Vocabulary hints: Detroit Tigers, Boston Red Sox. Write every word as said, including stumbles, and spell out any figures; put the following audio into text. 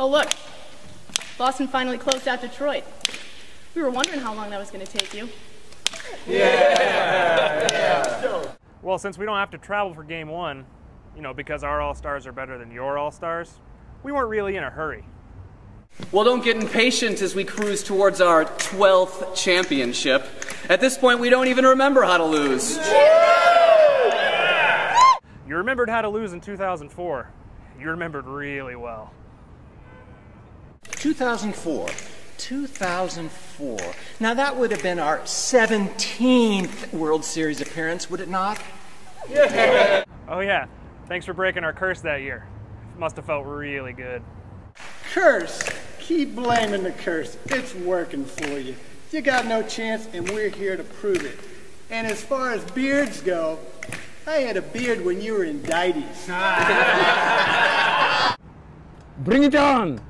Oh, look. Boston finally closed out Detroit. We were wondering how long that was going to take you. Yeah. Yeah. Well, since we don't have to travel for game one, you know, because our All-Stars are better than your All-Stars, we weren't really in a hurry. Well, don't get impatient as we cruise towards our twelfth championship. At this point, we don't even remember how to lose. Yeah. You remembered how to lose in two thousand four. You remembered really well. two thousand four. two thousand four. Now that would have been our seventeenth World Series appearance, would it not? Yeah. Oh yeah, thanks for breaking our curse that year. It must have felt really good. Curse? Keep blaming the curse. It's working for you. You got no chance and we're here to prove it. And as far as beards go, I had a beard when you were in Dites. Bring it on!